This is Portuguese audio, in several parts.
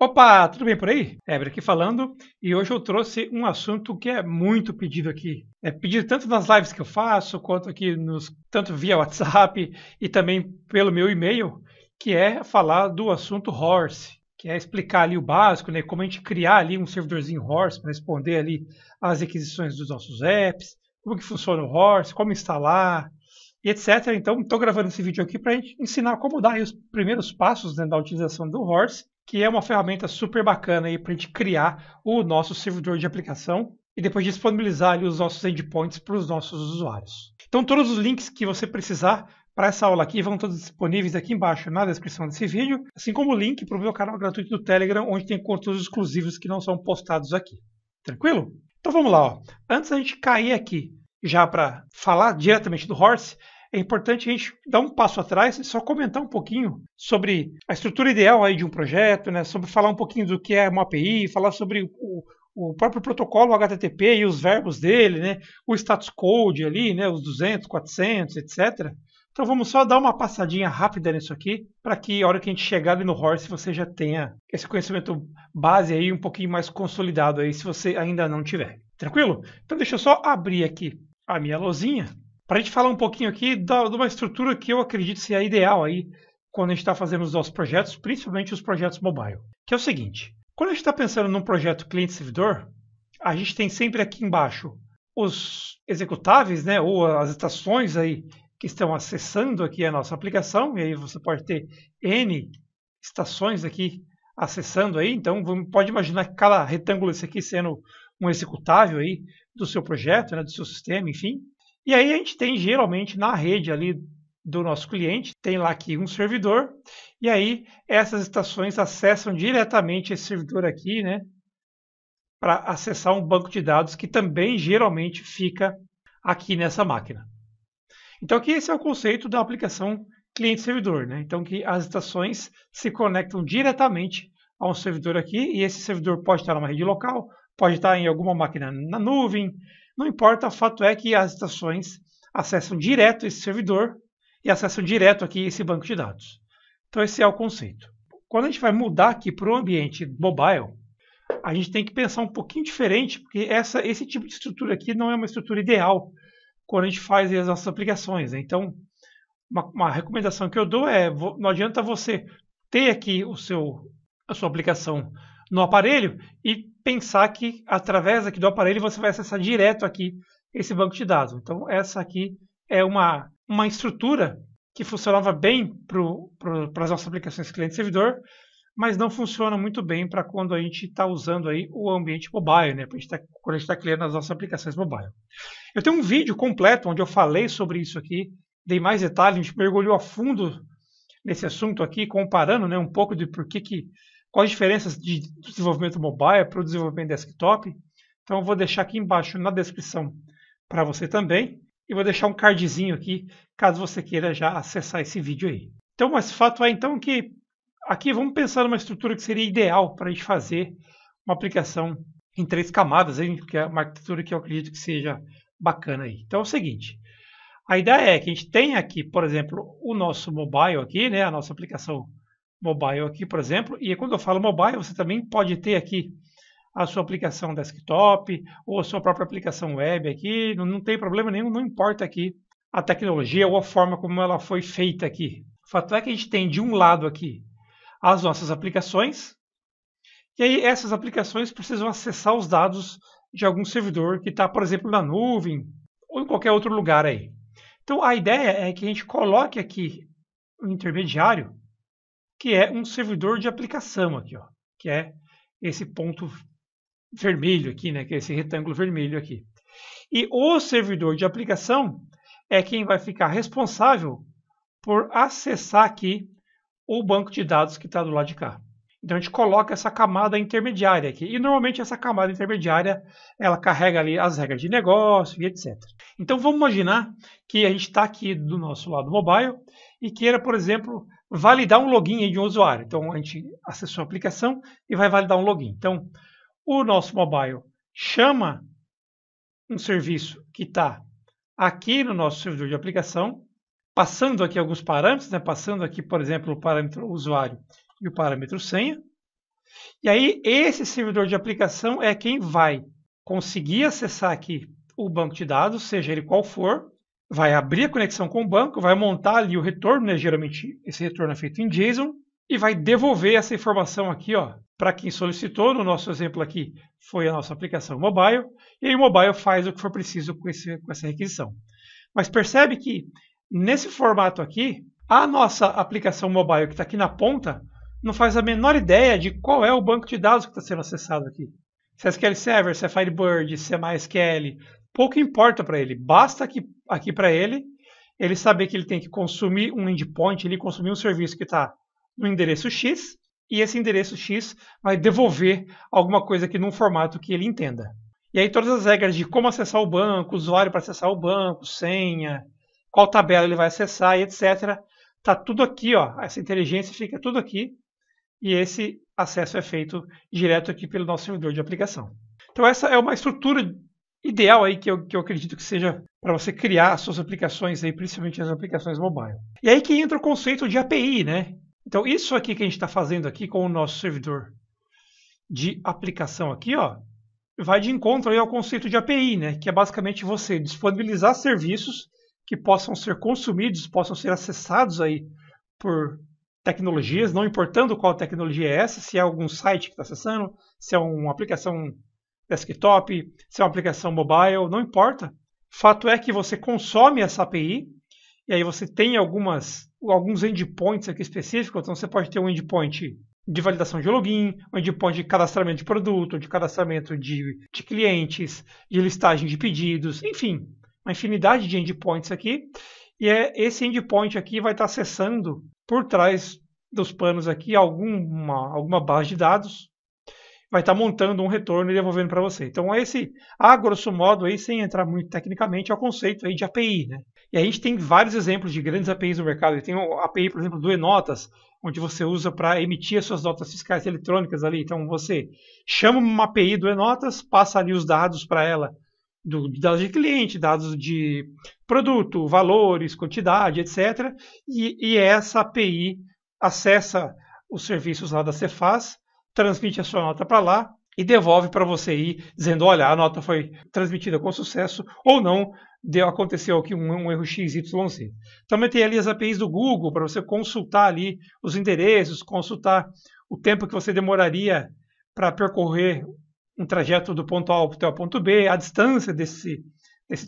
Opa, tudo bem por aí? Éber aqui falando, e hoje eu trouxe um assunto que é muito pedido aqui. É pedido tanto nas lives que eu faço, quanto aqui, tanto via WhatsApp e também pelo meu e-mail, que é falar do assunto Horse, que é explicar ali o básico, né, como a gente criar ali um servidorzinho Horse para responder ali às requisições dos nossos apps, como que funciona o Horse, como instalar, etc. Então, estou gravando esse vídeo aqui para a gente ensinar como dar aí os primeiros passos, né, da utilização do Horse, que é uma ferramenta super bacana para a gente criar o nosso servidor de aplicação e depois disponibilizar ali os nossos endpoints para os nossos usuários. Então, todos os links que você precisar para essa aula aqui vão todos disponíveis aqui embaixo na descrição desse vídeo, assim como o link para o meu canal gratuito do Telegram, onde tem conteúdos exclusivos que não são postados aqui. Tranquilo? Então vamos lá, ó. Antes da gente cair aqui já para falar diretamente do Horse, é importante a gente dar um passo atrás e só comentar um pouquinho sobre a estrutura ideal aí de um projeto, né? Sobre falar um pouquinho do que é uma API, falar sobre o próprio protocolo HTTP e os verbos dele, né? O status code ali, né? Os 200, 400, etc. Então vamos só dar uma passadinha rápida nisso aqui, para que a hora que a gente chegar ali no Horse você já tenha esse conhecimento base aí um pouquinho mais consolidado aí, se você ainda não tiver. Tranquilo? Então deixa eu só abrir aqui a minha lozinha, para a gente falar um pouquinho aqui de uma estrutura que eu acredito ser a ideal aí quando a gente está fazendo os nossos projetos, principalmente os projetos mobile. Que é o seguinte, quando a gente está pensando num projeto cliente-servidor, a gente tem sempre aqui embaixo os executáveis, né, ou as estações aí que estão acessando aqui a nossa aplicação, e aí você pode ter N estações aqui acessando aí, então pode imaginar que cada retângulo esse aqui sendo um executável aí do seu projeto, né, do seu sistema, enfim. E aí a gente tem geralmente na rede ali do nosso cliente, tem lá aqui um servidor, e aí essas estações acessam diretamente esse servidor aqui, né, para acessar um banco de dados que também geralmente fica aqui nessa máquina. Então aqui esse é o conceito da aplicação cliente-servidor, né? Então que as estações se conectam diretamente a um servidor aqui, e esse servidor pode estar numa rede local, pode estar em alguma máquina na nuvem, não importa, o fato é que as estações acessam direto esse servidor e acessam direto aqui esse banco de dados. Então esse é o conceito. Quando a gente vai mudar aqui para o ambiente mobile, a gente tem que pensar um pouquinho diferente, porque esse tipo de estrutura aqui não é uma estrutura ideal quando a gente faz as nossas aplicações, né? Então uma recomendação que eu dou é, não adianta você ter aqui a sua aplicação no aparelho e pensar que através aqui do aparelho você vai acessar direto aqui esse banco de dados. Então essa aqui é uma estrutura que funcionava bem para as nossas aplicações cliente-servidor, mas não funciona muito bem para quando a gente está usando aí o ambiente mobile, né? Quando a gente está criando as nossas aplicações mobile. Eu tenho um vídeo completo onde eu falei sobre isso aqui, dei mais detalhes, a gente mergulhou a fundo nesse assunto aqui, comparando, né, um pouco de por que quais as diferenças de desenvolvimento mobile para o desenvolvimento desktop. Então eu vou deixar aqui embaixo na descrição para você também. E vou deixar um cardzinho aqui, caso você queira já acessar esse vídeo aí. Então, mas o fato é então que aqui vamos pensar numa estrutura que seria ideal para a gente fazer uma aplicação em 3 camadas, hein? Que é uma arquitetura que eu acredito que seja bacana aí. Então é o seguinte, a ideia é que a gente tem aqui, por exemplo, o nosso mobile aqui, né? A nossa aplicação mobile aqui, por exemplo, e quando eu falo mobile, você também pode ter aqui a sua aplicação desktop ou a sua própria aplicação web aqui, não tem problema nenhum, não importa aqui a tecnologia ou a forma como ela foi feita aqui. O fato é que a gente tem de um lado aqui as nossas aplicações, e aí essas aplicações precisam acessar os dados de algum servidor que está, por exemplo, na nuvem ou em qualquer outro lugar aí. Então a ideia é que a gente coloque aqui um intermediário, que é um servidor de aplicação aqui, ó, que é esse ponto vermelho aqui, né, que é esse retângulo vermelho aqui. E o servidor de aplicação é quem vai ficar responsável por acessar aqui o banco de dados que está do lado de cá. Então a gente coloca essa camada intermediária aqui, e normalmente essa camada intermediária ela carrega ali as regras de negócio e etc. Então vamos imaginar que a gente está aqui do nosso lado mobile e queira, por exemplo, validar um login aí de um usuário. Então a gente acessou a aplicação e vai validar um login. Então o nosso mobile chama um serviço que está aqui no nosso servidor de aplicação, passando aqui alguns parâmetros, né? Passando aqui, por exemplo, o parâmetro usuário e o parâmetro senha. E aí esse servidor de aplicação é quem vai conseguir acessar aqui o banco de dados, seja ele qual for, vai abrir a conexão com o banco, vai montar ali o retorno, né? Geralmente esse retorno é feito em JSON, e vai devolver essa informação aqui para quem solicitou. No nosso exemplo aqui foi a nossa aplicação mobile, e aí o mobile faz o que for preciso com essa requisição. Mas percebe que nesse formato aqui, a nossa aplicação mobile que está aqui na ponta não faz a menor ideia de qual é o banco de dados que está sendo acessado aqui. Se é SQL Server, se é Firebird, se é MySQL, pouco importa para ele. Basta aqui para ele saber que ele tem que consumir um endpoint, ele consumir um serviço que está no endereço X, e esse endereço X vai devolver alguma coisa aqui num formato que ele entenda. E aí todas as regras de como acessar o banco, usuário para acessar o banco, senha, qual tabela ele vai acessar e etc. Tá tudo aqui, essa inteligência fica tudo aqui, e esse acesso é feito direto aqui pelo nosso servidor de aplicação. Então essa é uma estrutura ideal aí que eu acredito que seja para você criar as suas aplicações, aí, principalmente as aplicações mobile. E aí que entra o conceito de API, né? Então isso aqui que a gente está fazendo aqui com o nosso servidor de aplicação aqui, vai de encontro aí ao conceito de API, né? Que é basicamente você disponibilizar serviços que possam ser consumidos, possam ser acessados aí por tecnologias, não importando qual tecnologia é essa, se é algum site que está acessando, se é uma aplicação desktop, se é uma aplicação mobile, não importa. Fato é que você consome essa API, e aí você tem alguns endpoints aqui específicos. Então você pode ter um endpoint de validação de login, um endpoint de cadastramento de produto, de cadastramento de clientes, de listagem de pedidos, enfim, uma infinidade de endpoints aqui, e esse endpoint aqui vai estar acessando por trás dos panos aqui alguma base de dados, vai estar montando um retorno e devolvendo para você. Então esse, a grosso modo, aí, sem entrar muito tecnicamente, é o conceito aí de API, né? E aí a gente tem vários exemplos de grandes APIs no mercado. Tem a API, por exemplo, do Enotas, onde você usa para emitir as suas notas fiscais eletrônicas ali. Então você chama uma API do Enotas, passa ali os dados para ela, dados de cliente, dados de produto, valores, quantidade, etc. E essa API acessa os serviços lá da Cefaz, transmite a sua nota para lá e devolve para você aí, dizendo, olha, a nota foi transmitida com sucesso ou não, aconteceu aqui um erro XYZ. Também tem ali as APIs do Google, para você consultar ali os endereços, consultar o tempo que você demoraria para percorrer um trajeto do ponto A até o ponto B, a distância desse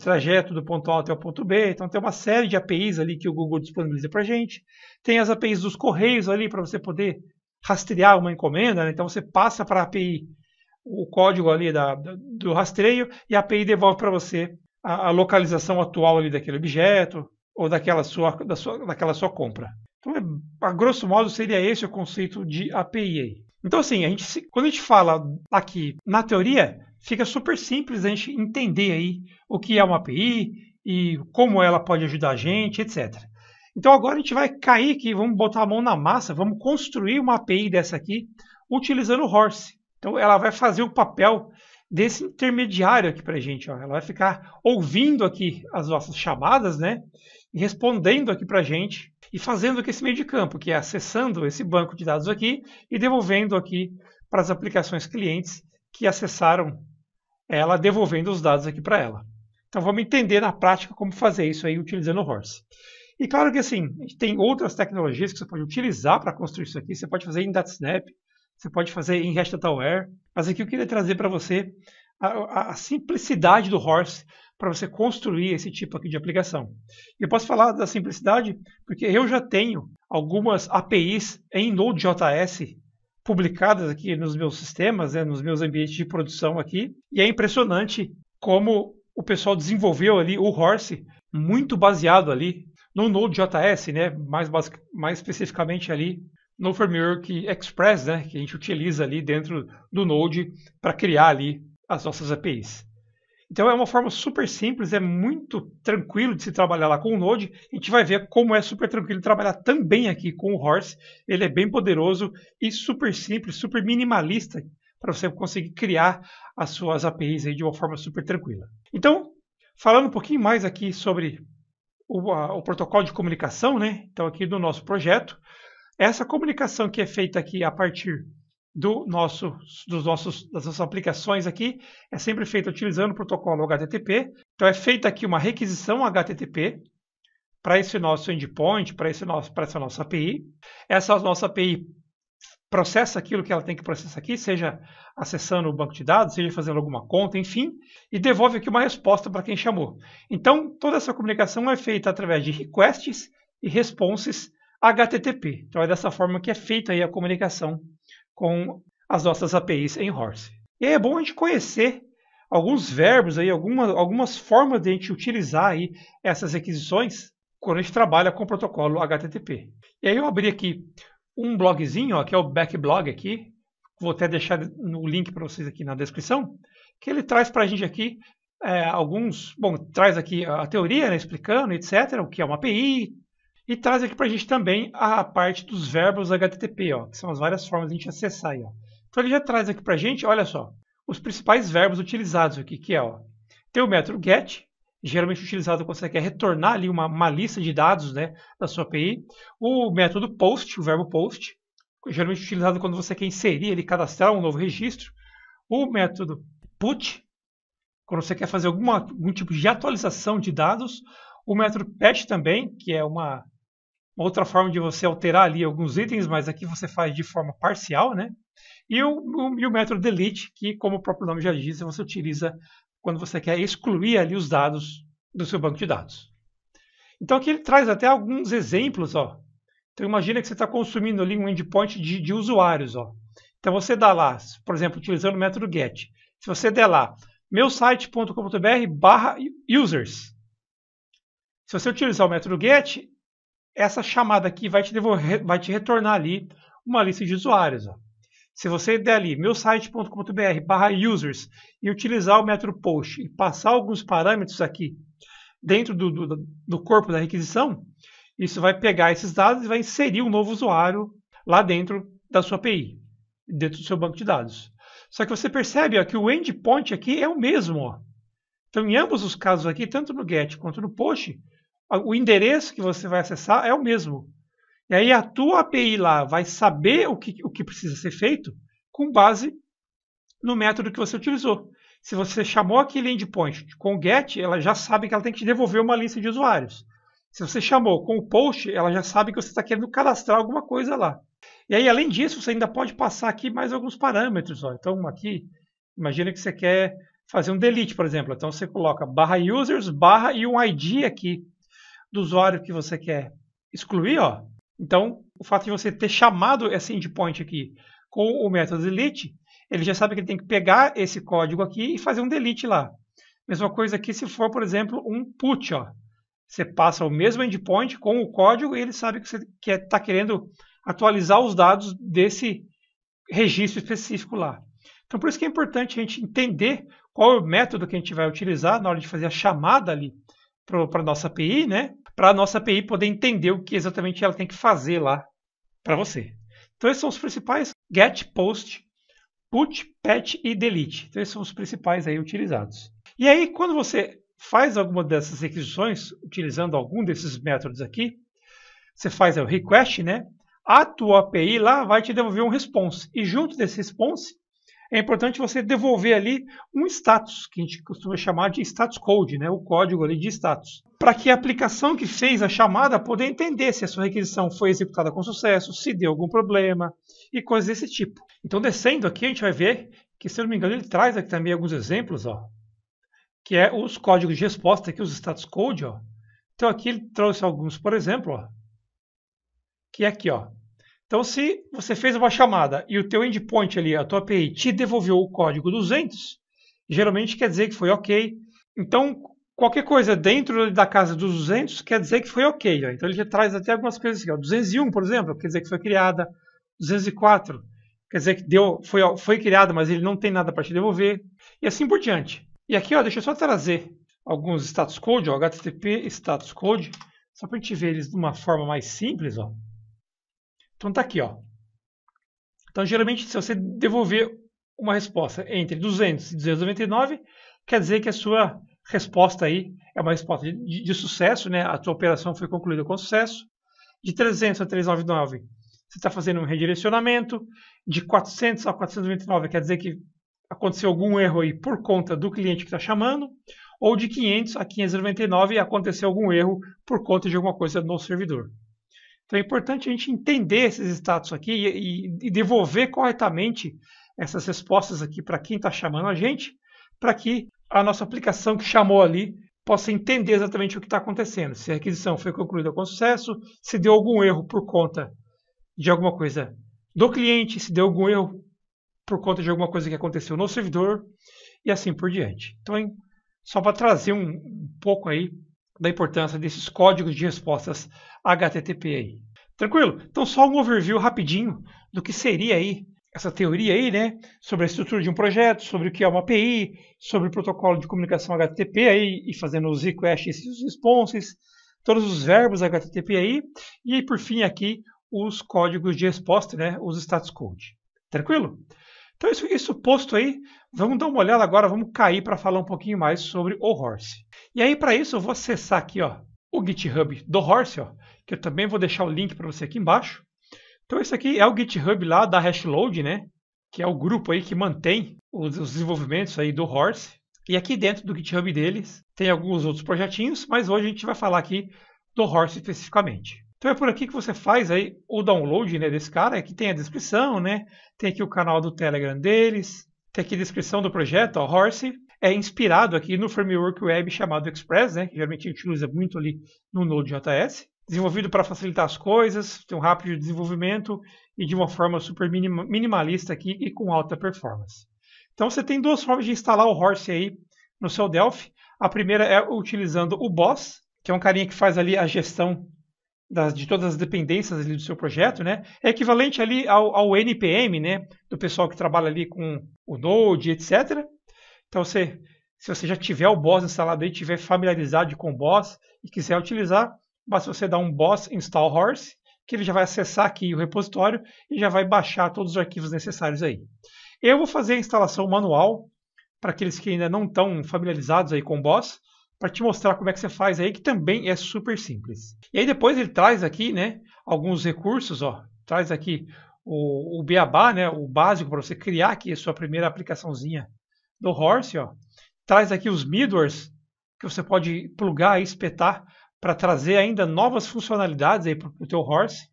trajeto do ponto A até o ponto B. Então tem uma série de APIs ali que o Google disponibiliza para a gente. Tem as APIs dos Correios ali para você poder rastrear uma encomenda, né? Então você passa para a API o código ali do rastreio e a API devolve para você a localização atual ali daquele objeto ou daquela sua compra. Então, a grosso modo, seria esse o conceito de API aí. Então, assim, quando a gente fala aqui na teoria, fica super simples a gente entender aí o que é uma API e como ela pode ajudar a gente, etc. Então, agora a gente vai cair aqui, vamos botar a mão na massa, vamos construir uma API dessa aqui utilizando o Horse. Então, ela vai fazer o papel desse intermediário aqui para a gente. Ela vai ficar ouvindo aqui as nossas chamadas, né? E respondendo aqui para a gente e fazendo esse meio de campo, que é acessando esse banco de dados aqui e devolvendo aqui para as aplicações clientes que acessaram ela, devolvendo os dados aqui para ela. Então vamos entender na prática como fazer isso aí utilizando o Horse. E claro que assim, tem outras tecnologias que você pode utilizar para construir isso aqui. Você pode fazer em Datasnap, você pode fazer em RestDataware, mas aqui eu queria trazer para você a simplicidade do Horse para você construir esse tipo aqui de aplicação. Eu posso falar da simplicidade porque eu já tenho algumas APIs em Node.js publicadas aqui nos meus sistemas, né, nos meus ambientes de produção aqui, e é impressionante como o pessoal desenvolveu ali o Horse muito baseado ali no Node.js, né, mais especificamente ali no framework Express, né, que a gente utiliza ali dentro do Node para criar ali as nossas APIs. Então é uma forma super simples, é muito tranquilo de se trabalhar lá com o Node. A gente vai ver como é super tranquilo trabalhar também aqui com o Horse. Ele é bem poderoso e super simples, super minimalista, para você conseguir criar as suas APIs aí de uma forma super tranquila. Então, falando um pouquinho mais aqui sobre o protocolo de comunicação, né? Então aqui do nosso projeto, essa comunicação que é feita aqui a partir das nossas aplicações aqui é sempre feita utilizando o protocolo HTTP. Então é feita aqui uma requisição HTTP para esse nosso endpoint, para essa nossa API. Essa nossa API processa aquilo que ela tem que processar aqui, seja acessando o banco de dados, seja fazendo alguma conta, enfim, e devolve aqui uma resposta para quem chamou. Então toda essa comunicação é feita através de requests e responses HTTP. Então é dessa forma que é feita aí a comunicação com as nossas APIs em Horse. E aí é bom a gente conhecer alguns verbos, aí, algumas formas de a gente utilizar aí essas requisições quando a gente trabalha com o protocolo HTTP. E aí eu abri aqui um blogzinho, ó, que é o Backblog aqui, vou até deixar o link para vocês aqui na descrição, que ele traz para a gente aqui traz aqui a teoria, né, explicando, etc., o que é uma API, e traz aqui para a gente também a parte dos verbos HTTP, ó, que são as várias formas de a gente acessar. Aí, ó. Então ele já traz aqui para a gente, olha só, os principais verbos utilizados aqui, que é, ó, tem o método GET, geralmente utilizado quando você quer retornar ali uma lista de dados, né, da sua API. O método POST, o verbo POST, geralmente utilizado quando você quer inserir, ali, cadastrar um novo registro. O método PUT, quando você quer fazer algum tipo de atualização de dados. O método PET também, que é uma outra forma de você alterar ali alguns itens, mas aqui você faz de forma parcial, né? E o método delete, que como o próprio nome já diz, você utiliza quando você quer excluir ali os dados do seu banco de dados. Então aqui ele traz até alguns exemplos, ó. Então imagina que você está consumindo ali um endpoint de usuários, ó. Então você dá lá, por exemplo, utilizando o método get, se você der lá meusite.com.br/users, se você utilizar o método get, essa chamada aqui vai te retornar ali uma lista de usuários. Ó. Se você der ali meusite.com.br/users e utilizar o método post e passar alguns parâmetros aqui dentro do corpo da requisição, isso vai pegar esses dados e vai inserir um novo usuário lá dentro da sua API, dentro do seu banco de dados. Só que você percebe, ó, que o endpoint aqui é o mesmo. Ó. Então em ambos os casos aqui, tanto no get quanto no post, o endereço que você vai acessar é o mesmo. E aí a tua API lá vai saber o que precisa ser feito com base no método que você utilizou. Se você chamou aquele endpoint com o get, ela já sabe que ela tem que te devolver uma lista de usuários. Se você chamou com o post, ela já sabe que você está querendo cadastrar alguma coisa lá. E aí, além disso, você ainda pode passar aqui mais alguns parâmetros. Ó. Então aqui, imagina que você quer fazer um delete, por exemplo. Então você coloca /users/ e um ID aqui do usuário que você quer excluir, ó. Então, o fato de você ter chamado esse endpoint aqui com o método delete, ele já sabe que ele tem que pegar esse código aqui e fazer um delete lá. Mesma coisa aqui se for, por exemplo, um put, ó. Você passa o mesmo endpoint com o código e ele sabe que você está querendo atualizar os dados desse registro específico lá. Então, por isso que é importante a gente entender qual é o método que a gente vai utilizar na hora de fazer a chamada ali para a nossa API, né? Para a nossa API poder entender o que exatamente ela tem que fazer lá para você. Então esses são os principais: get, post, put, patch e delete. Então esses são os principais aí utilizados. E aí quando você faz alguma dessas requisições, utilizando algum desses métodos aqui, você faz o request, né? A tua API lá vai te devolver um response. E junto desse response, é importante você devolver ali um status, que a gente costuma chamar de status code, né? O código ali de status, para que a aplicação que fez a chamada poder entender se a sua requisição foi executada com sucesso, se deu algum problema e coisas desse tipo. Então descendo aqui a gente vai ver que, se eu não me engano, ele traz aqui também alguns exemplos, ó, que é os códigos de resposta aqui, os status code, ó. Então aqui ele trouxe alguns, por exemplo, ó, que é aqui, ó. Então, se você fez uma chamada e o teu endpoint ali, a tua API, te devolveu o código 200, geralmente quer dizer que foi ok. Então, qualquer coisa dentro da casa dos 200 quer dizer que foi ok. Ó. Então, ele já traz até algumas coisas aqui. Ó. 201, por exemplo, quer dizer que foi criada. 204, quer dizer que foi criada, mas ele não tem nada para te devolver. E assim por diante. E aqui, ó, deixa eu só trazer alguns status code, ó, HTTP status code, só para a gente ver eles de uma forma mais simples, ó. Então tá aqui, ó. Então geralmente se você devolver uma resposta entre 200 e 299, quer dizer que a sua resposta aí é uma resposta de sucesso, né? A sua operação foi concluída com sucesso. De 300 a 399, você está fazendo um redirecionamento de 400 a 429, quer dizer que aconteceu algum erro aí por conta do cliente que está chamando, ou de 500 a 599 aconteceu algum erro por conta de alguma coisa no servidor. Então é importante a gente entender esses status aqui e devolver corretamente essas respostas aqui para quem está chamando a gente, para que a nossa aplicação que chamou ali possa entender exatamente o que está acontecendo. Se a requisição foi concluída com sucesso, se deu algum erro por conta de alguma coisa do cliente, se deu algum erro por conta de alguma coisa que aconteceu no servidor e assim por diante. Então, hein, só para trazer um pouco aí da importância desses códigos de respostas HTTP aí. Tranquilo? Então, só um overview rapidinho do que seria aí essa teoria aí, né, sobre a estrutura de um projeto, sobre o que é uma API, sobre o protocolo de comunicação HTTP aí, e fazendo os requests e os responses, todos os verbos HTTP aí, e aí por fim aqui os códigos de resposta, né, os status code. Tranquilo? Então isso posto aí, vamos dar uma olhada agora, vamos cair para falar um pouquinho mais sobre o Horse. E aí para isso eu vou acessar aqui, ó, o GitHub do Horse, ó, que eu também vou deixar o link para você aqui embaixo. Então esse aqui é o GitHub lá da Hashload, né? Que é o grupo aí que mantém os desenvolvimentos aí do Horse. E aqui dentro do GitHub deles tem alguns outros projetinhos, mas hoje a gente vai falar aqui do Horse especificamente. Então é por aqui que você faz aí o download, né, desse cara. Aqui tem a descrição, né? Tem aqui o canal do Telegram deles. Tem aqui a descrição do projeto, ó, Horse. É inspirado aqui no framework web chamado Express, né? Que geralmente a gente usa muito ali no Node.js. Desenvolvido para facilitar as coisas, tem um rápido desenvolvimento e de uma forma super minimalista aqui e com alta performance. Então você tem duas formas de instalar o Horse aí no seu Delphi. A primeira é utilizando o Boss, que é um carinha que faz ali a gestão de todas as dependências ali do seu projeto, né? É equivalente ali ao NPM, né? Do pessoal que trabalha ali com o Node, etc. Então se você já tiver o Boss instalado aí, tiver familiarizado com o Boss e quiser utilizar, basta você dar um boss install horse, que ele já vai acessar aqui o repositório e já vai baixar todos os arquivos necessários aí. Eu vou fazer a instalação manual, para aqueles que ainda não estão familiarizados aí com o boss, para te mostrar como é que você faz aí, que também é super simples. E aí depois ele traz aqui, né, alguns recursos, ó, traz aqui o beabá, né, o básico para você criar aqui a sua primeira aplicaçãozinha do Horse, ó. Traz aqui os middlewares, que você pode plugar e espetar, para trazer ainda novas funcionalidades aí para o teu Horse.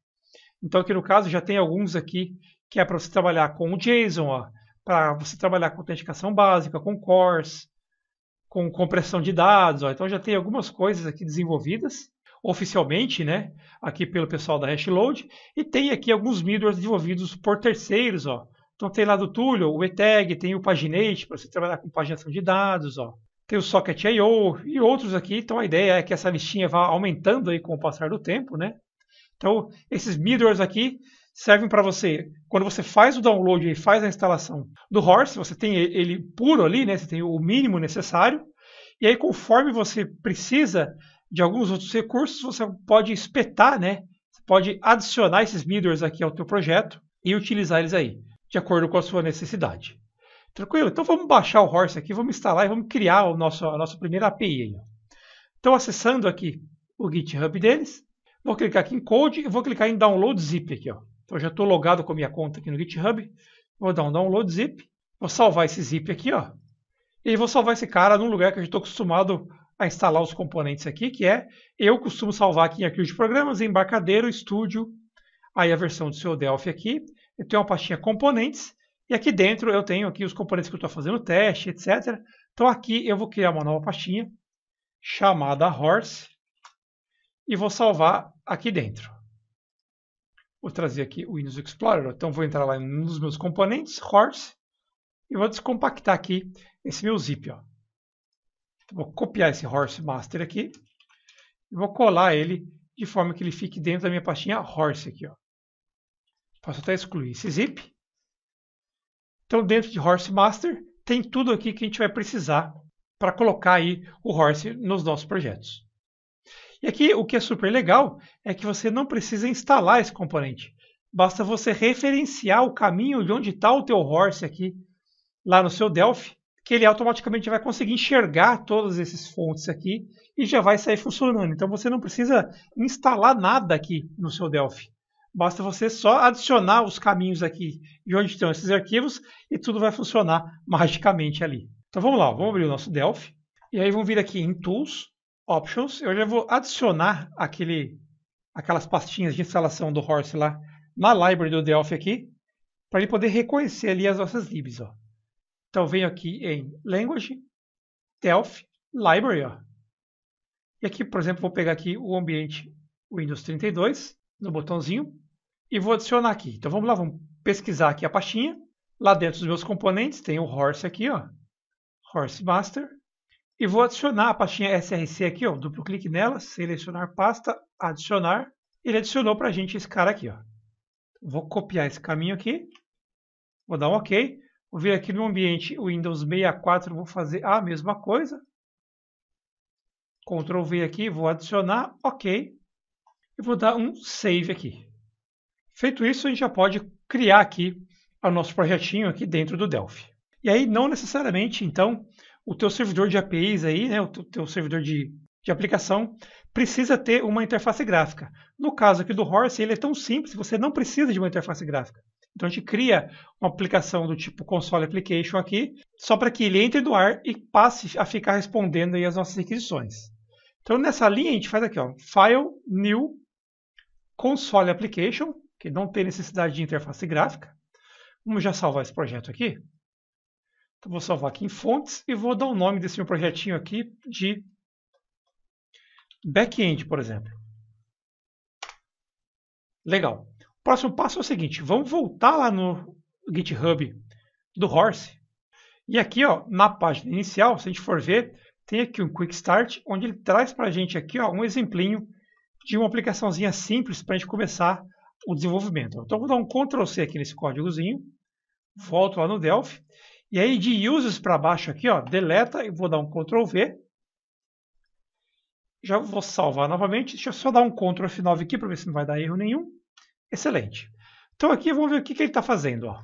Então aqui no caso já tem alguns aqui, que é para você trabalhar com o JSON, para você trabalhar com autenticação básica, com CORS, com compressão de dados. Ó. Então já tem algumas coisas aqui desenvolvidas, oficialmente, né, aqui pelo pessoal da Hashload. E tem aqui alguns middlewares desenvolvidos por terceiros. Ó. Então tem lá do Túlio, o ETag, tem o Paginate, para você trabalhar com paginação de dados, ó. Tem o Socket.io e outros aqui, então a ideia é que essa listinha vá aumentando aí com o passar do tempo, né? Então, esses middlewares aqui servem para você, quando você faz o download e faz a instalação do Horse, você tem ele puro ali, né? Você tem o mínimo necessário, e aí conforme você precisa de alguns outros recursos, você pode espetar, né? Você pode adicionar esses middlewares aqui ao teu projeto e utilizar eles aí, de acordo com a sua necessidade. Tranquilo? Então vamos baixar o Horse aqui, vamos instalar e vamos criar a nossa primeira API. Então acessando aqui o GitHub deles, vou clicar aqui em Code e vou clicar em Download Zip aqui. Ó. Então eu já estou logado com a minha conta aqui no GitHub, vou dar um Download Zip, vou salvar esse zip aqui, ó, e vou salvar esse cara num lugar que eu já estou acostumado a instalar os componentes aqui, que é, eu costumo salvar aqui em arquivos de programas, embarcadero, estúdio, aí a versão do seu Delphi aqui, eu tenho uma pastinha componentes, e aqui dentro eu tenho aqui os componentes que eu estou fazendo teste, etc. Então aqui eu vou criar uma nova pastinha chamada Horse e vou salvar aqui dentro. Vou trazer aqui o Windows Explorer. Então vou entrar lá nos meus componentes, Horse, e vou descompactar aqui esse meu zip. Ó. Então, vou copiar esse Horse Master aqui e vou colar ele de forma que ele fique dentro da minha pastinha Horse aqui. Ó. Posso até excluir esse zip. Então, dentro de Horse Master, tem tudo aqui que a gente vai precisar para colocar aí o Horse nos nossos projetos. E aqui, o que é super legal é que você não precisa instalar esse componente. Basta você referenciar o caminho de onde está o teu Horse aqui, lá no seu Delphi, que ele automaticamente vai conseguir enxergar todas essas fontes aqui e já vai sair funcionando. Então, você não precisa instalar nada aqui no seu Delphi. Basta você só adicionar os caminhos aqui de onde estão esses arquivos e tudo vai funcionar magicamente ali. Então vamos lá, vamos abrir o nosso Delphi. E aí vamos vir aqui em Tools, Options. Eu já vou adicionar aquelas pastinhas de instalação do Horse lá na library do Delphi aqui, para ele poder reconhecer ali as nossas libs. Ó. Então venho aqui em Language, Delphi, Library. Ó. E aqui, por exemplo, vou pegar aqui o ambiente Windows 32, no botãozinho, e vou adicionar aqui. Então vamos lá, vamos pesquisar aqui a pastinha. Lá dentro dos meus componentes tem o Horse aqui, ó, Horse Master. E vou adicionar a pastinha SRC aqui, ó, duplo clique nela, selecionar pasta, adicionar. Ele adicionou para a gente esse cara aqui. Ó. Vou copiar esse caminho aqui, vou dar um OK. Vou vir aqui no ambiente Windows 64, vou fazer a mesma coisa. Ctrl V aqui, vou adicionar, OK. E vou dar um Save aqui. Feito isso, a gente já pode criar aqui o nosso projetinho aqui dentro do Delphi. E aí, não necessariamente, então, o teu servidor de APIs aí, né, o teu servidor de aplicação, precisa ter uma interface gráfica. No caso aqui do Horse, ele é tão simples, você não precisa de uma interface gráfica. Então a gente cria uma aplicação do tipo console application aqui, só para que ele entre no ar e passe a ficar respondendo aí as nossas requisições. Então nessa linha a gente faz aqui, ó, File, New, Console Application, que não tem necessidade de interface gráfica. Vamos já salvar esse projeto aqui. Então vou salvar aqui em fontes e vou dar o nome desse meu projetinho aqui de Backend, por exemplo. Legal. O próximo passo é o seguinte, vamos voltar lá no GitHub do Horse. E aqui, ó, na página inicial, se a gente for ver, tem aqui um Quick Start, onde ele traz para a gente aqui, ó, um exemplinho de uma aplicaçãozinha simples para a gente começar o desenvolvimento. Então, vou dar um Ctrl+C aqui nesse códigozinho, volto lá no Delphi, e aí de Users para baixo aqui, ó, deleta, e vou dar um Ctrl+V. Já vou salvar novamente, deixa eu só dar um Ctrl+F9 aqui para ver se não vai dar erro nenhum. Excelente. Então aqui vamos ver o que ele está fazendo. Ó.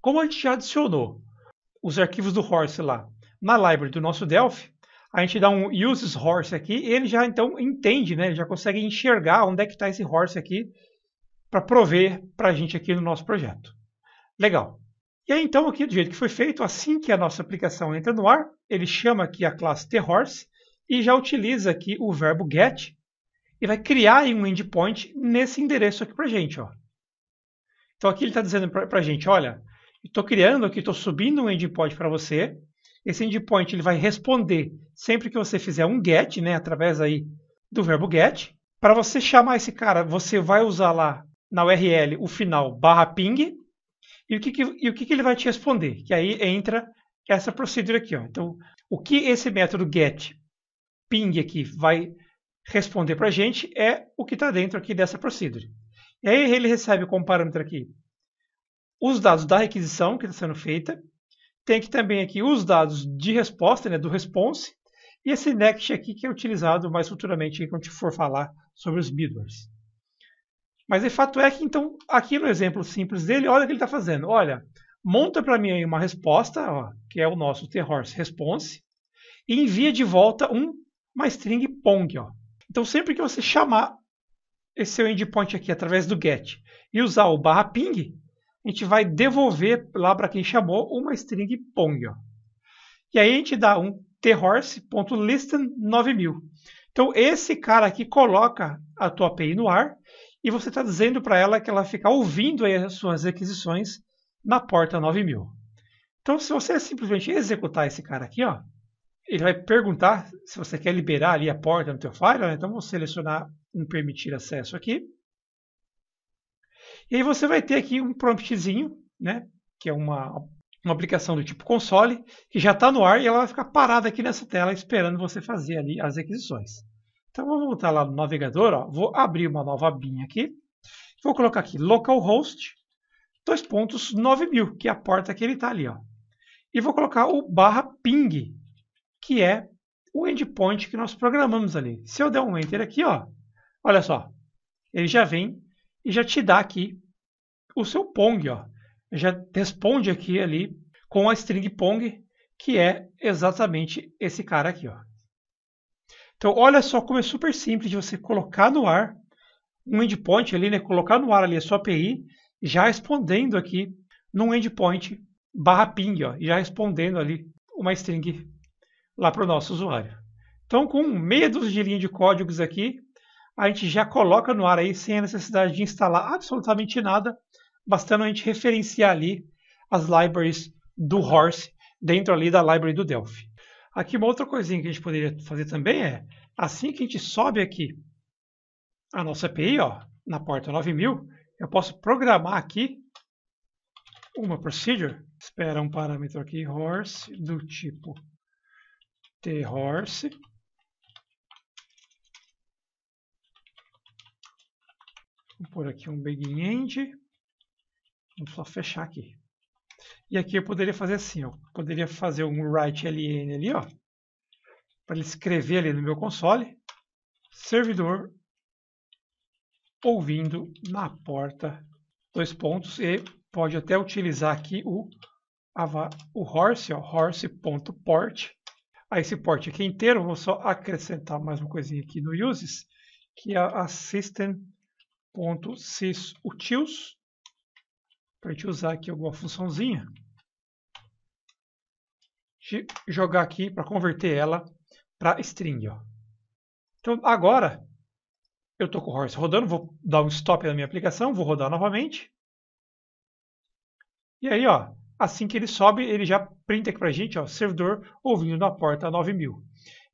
Como a gente já adicionou os arquivos do Horse lá na library do nosso Delphi, a gente dá um uses Horse aqui e ele já então entende, né? Ele já consegue enxergar onde é que está esse Horse aqui para prover para a gente aqui no nosso projeto. Legal. E aí então aqui do jeito que foi feito, assim que a nossa aplicação entra no ar, ele chama aqui a classe THorse e já utiliza aqui o verbo get, e vai criar um endpoint nesse endereço aqui para a gente. Ó. Então aqui ele está dizendo para a gente, olha, estou criando aqui, estou subindo um endpoint para você. Esse endpoint ele vai responder sempre que você fizer um get, né, através aí do verbo get. Para você chamar esse cara, você vai usar lá na URL o final /ping. E o que ele vai te responder? Que aí entra essa procedura aqui. Ó. Então o que esse método get ping aqui vai responder para a gente é o que está dentro aqui dessa procedure. E aí ele recebe como parâmetro aqui os dados da requisição que está sendo feita, tem aqui também aqui os dados de resposta, né, do response, e esse next aqui que é utilizado mais futuramente quando a gente for falar sobre os middlewares. Mas o fato é que então aqui no exemplo simples dele, olha o que ele está fazendo. Olha, monta para mim aí uma resposta, ó, que é o nosso THorse response, e envia de volta uma string pong, ó. Então, sempre que você chamar esse seu endpoint aqui através do get e usar o /ping, a gente vai devolver lá para quem chamou uma string pong. Ó. E aí a gente dá um thorse.listen 9000. Então, esse cara aqui coloca a tua API no ar e você está dizendo para ela que ela fica ouvindo aí as suas requisições na porta 9000. Então, se você simplesmente executar esse cara aqui, ó, ele vai perguntar se você quer liberar ali a porta no teu file, né? Então vou selecionar um permitir acesso aqui. E aí você vai ter aqui um promptzinho, né? Que é uma aplicação do tipo console, que já está no ar e ela vai ficar parada aqui nessa tela esperando você fazer ali as requisições. Então vou voltar lá no navegador, ó. Vou abrir uma nova abinha aqui, vou colocar aqui localhost 2.9000, que é a porta que ele está ali, ó. E vou colocar o /ping, que é o endpoint que nós programamos ali. Se eu der um Enter aqui, ó, olha só, ele já vem e já te dá aqui o seu Pong, ó. Já responde aqui ali com a string Pong, que é exatamente esse cara aqui, ó. Então, olha só como é super simples de você colocar no ar um endpoint ali, né, colocar no ar ali a sua API, já respondendo aqui num endpoint /ping, ó, já respondendo ali uma string lá para o nosso usuário. Então, com meia dúzia de linha de códigos aqui, a gente já coloca no ar aí sem a necessidade de instalar absolutamente nada, bastando a gente referenciar ali as libraries do Horse dentro ali da library do Delphi. Aqui uma outra coisinha que a gente poderia fazer também é, assim que a gente sobe aqui a nossa API, ó, na porta 9000, eu posso programar aqui uma procedure, espera um parâmetro aqui, Horse do tipo THorse, vou pôr aqui um begin-end, vamos só fechar aqui. E aqui eu poderia fazer assim, ó, poderia fazer um write ln ali, ó, para ele escrever ali no meu console, servidor ouvindo na porta, : e pode até utilizar aqui o horse, ó, horse.port. Aí esse port aqui inteiro, vou só acrescentar mais uma coisinha aqui no uses, que é a system.sysutils, para a gente usar aqui alguma funçãozinha, de jogar aqui para converter ela para string, ó. Então agora eu estou com o Horse rodando, vou dar um stop na minha aplicação, vou rodar novamente. E aí, ó, assim que ele sobe, ele já printa aqui para a gente, ó, servidor ouvindo na porta 9000.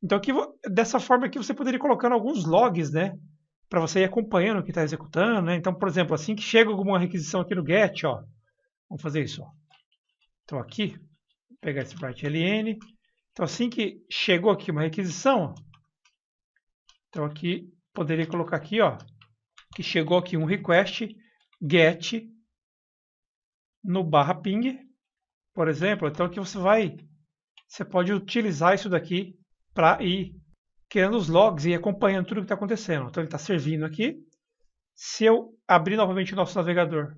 Então aqui, dessa forma aqui você poderia colocar alguns logs, né, para você ir acompanhando o que está executando, né? Então, por exemplo, assim que chega alguma requisição aqui no get, ó, vamos fazer isso, ó. Então aqui, vou pegar esse write ln. Então assim que chegou aqui uma requisição, ó, então aqui poderia colocar aqui, ó, que chegou aqui um request get no /ping, por exemplo. Então aqui você pode utilizar isso daqui para ir criando os logs e acompanhando tudo o que está acontecendo. Então ele está servindo aqui. Se eu abrir novamente o nosso navegador,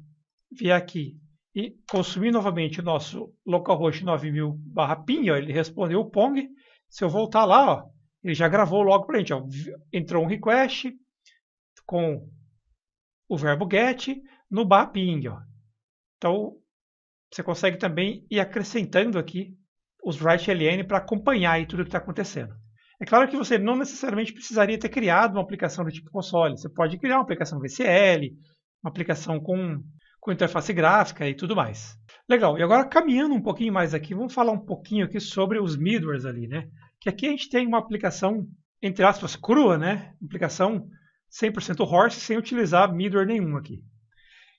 vier aqui e consumir novamente o nosso localhost 9000 /ping, ó, ele respondeu o pong. Se eu voltar lá, ó, ele já gravou logo para a gente. Ó, entrou um request com o verbo get no /ping. Ó. Então você consegue também ir acrescentando aqui os write ln para acompanhar aí tudo o que está acontecendo. É claro que você não necessariamente precisaria ter criado uma aplicação do tipo console. Você pode criar uma aplicação VCL, uma aplicação com interface gráfica e tudo mais. Legal, e agora caminhando um pouquinho mais aqui, vamos falar um pouquinho aqui sobre os middlewares ali, né? Que aqui a gente tem uma aplicação, entre aspas, crua, né? Aplicação 100% Horse, sem utilizar middleware nenhum aqui.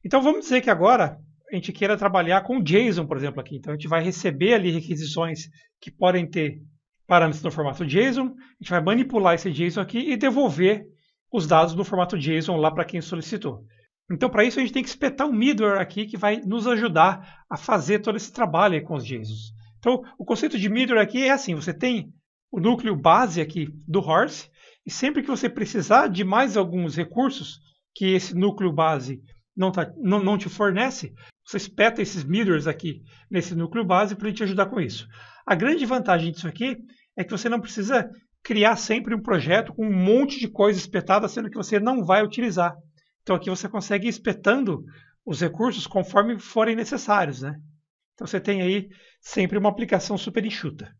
Então vamos dizer que agora a gente queira trabalhar com JSON, por exemplo, aqui. Então a gente vai receber ali requisições que podem ter parâmetros no formato JSON, a gente vai manipular esse JSON aqui e devolver os dados no formato JSON lá para quem solicitou. Então, para isso, a gente tem que espetar um middleware aqui que vai nos ajudar a fazer todo esse trabalho aí com os JSONs. Então, o conceito de middleware aqui é assim, você tem o núcleo base aqui do Horse, e sempre que você precisar de mais alguns recursos que esse núcleo base não te fornece, você espeta esses middlewares aqui nesse núcleo base para ele te ajudar com isso. A grande vantagem disso aqui é que você não precisa criar sempre um projeto com um monte de coisa espetada, sendo que você não vai utilizar. Então aqui você consegue ir espetando os recursos conforme forem necessários, né? Então você tem aí sempre uma aplicação super enxuta.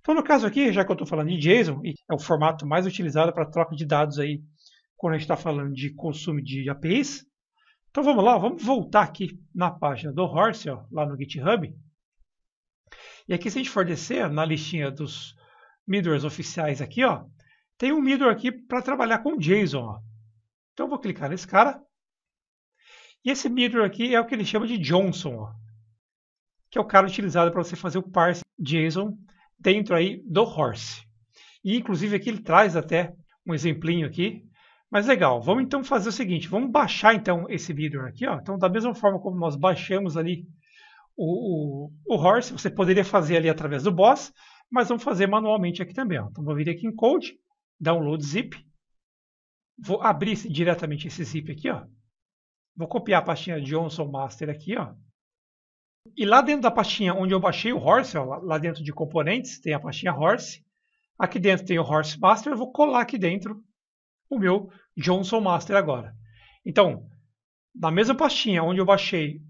Então no caso aqui, já que eu estou falando de JSON, e é o formato mais utilizado para troca de dados aí quando a gente está falando de consumo de APIs, então vamos lá, vamos voltar aqui na página do Horse, ó, lá no GitHub. E aqui se a gente for descer na listinha dos middlewares oficiais aqui, ó, tem um middleware aqui para trabalhar com JSON. Ó. Então eu vou clicar nesse cara. E esse middleware aqui é o que ele chama de Jhonson, ó, que é o cara utilizado para você fazer o parse JSON dentro aí do Horse. E inclusive aqui ele traz até um exemplinho aqui. Mas legal, vamos então fazer o seguinte, vamos baixar então esse middleware aqui, ó. Então da mesma forma como nós baixamos ali o Horse, você poderia fazer ali através do Boss, mas vamos fazer manualmente aqui também, ó. Então vou vir aqui em Code, Download Zip, vou abrir diretamente esse zip aqui, ó. Vou copiar a pastinha Jhonson Master aqui, ó. E lá dentro da pastinha onde eu baixei o Horse, ó, lá dentro de componentes tem a pastinha Horse, aqui dentro tem o Horse Master, eu vou colar aqui dentro o meu Jhonson Master agora. Então, na mesma pastinha onde eu baixei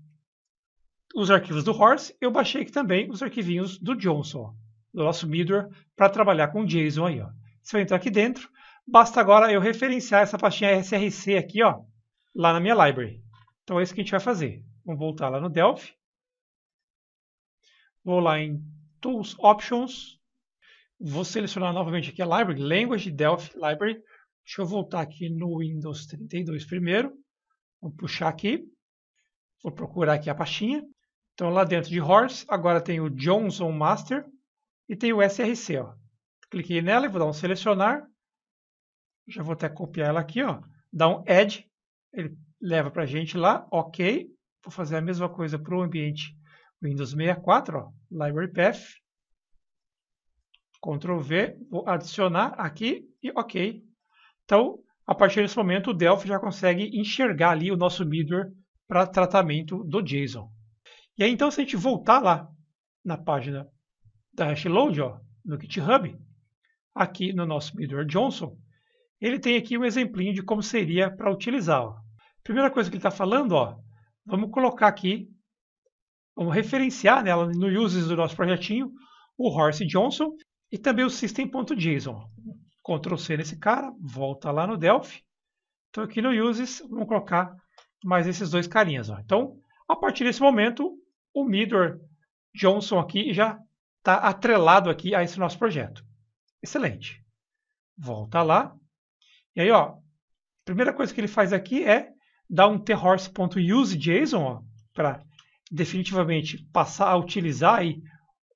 os arquivos do Horse, eu baixei aqui também os arquivinhos do Jhonson, do nosso middleware, para trabalhar com JSON aí, ó. Você vai entrar aqui dentro, basta agora eu referenciar essa pastinha SRC aqui, ó, lá na minha library. Então é isso que a gente vai fazer. Vamos voltar lá no Delphi. Vou lá em Tools, Options. Vou selecionar novamente aqui a Library, Language Delphi Library. Deixa eu voltar aqui no Windows 32 primeiro. Vou puxar aqui. Vou procurar aqui a pastinha. Então lá dentro de Horse, agora tem o Jhonson Master e tem o SRC. Ó. Cliquei nela e vou dar um selecionar. Já vou até copiar ela aqui. Ó. Dá um Add. Ele leva para a gente lá. Ok. Vou fazer a mesma coisa para o ambiente Windows 64. Ó. Library Path. Ctrl V. Vou adicionar aqui e ok. Então, a partir desse momento, o Delphi já consegue enxergar ali o nosso middleware para tratamento do JSON. E aí, então, se a gente voltar lá na página da Hashload, ó, no GitHub, aqui no nosso middleware Jhonson, ele tem aqui um exemplinho de como seria para utilizar. Ó. Primeira coisa que ele está falando, ó, vamos colocar aqui, vamos referenciar nela, no uses do nosso projetinho, o Horse Jhonson e também o system.json. Ctrl C nesse cara, volta lá no Delphi. Então aqui no uses, vamos colocar mais esses dois carinhas. Ó. Então, a partir desse momento, o middleware Jhonson aqui já está atrelado aqui a esse nosso projeto. Excelente. Volta lá. E aí, ó, a primeira coisa que ele faz aqui é dar um thorse.useJSON para definitivamente passar a utilizar aí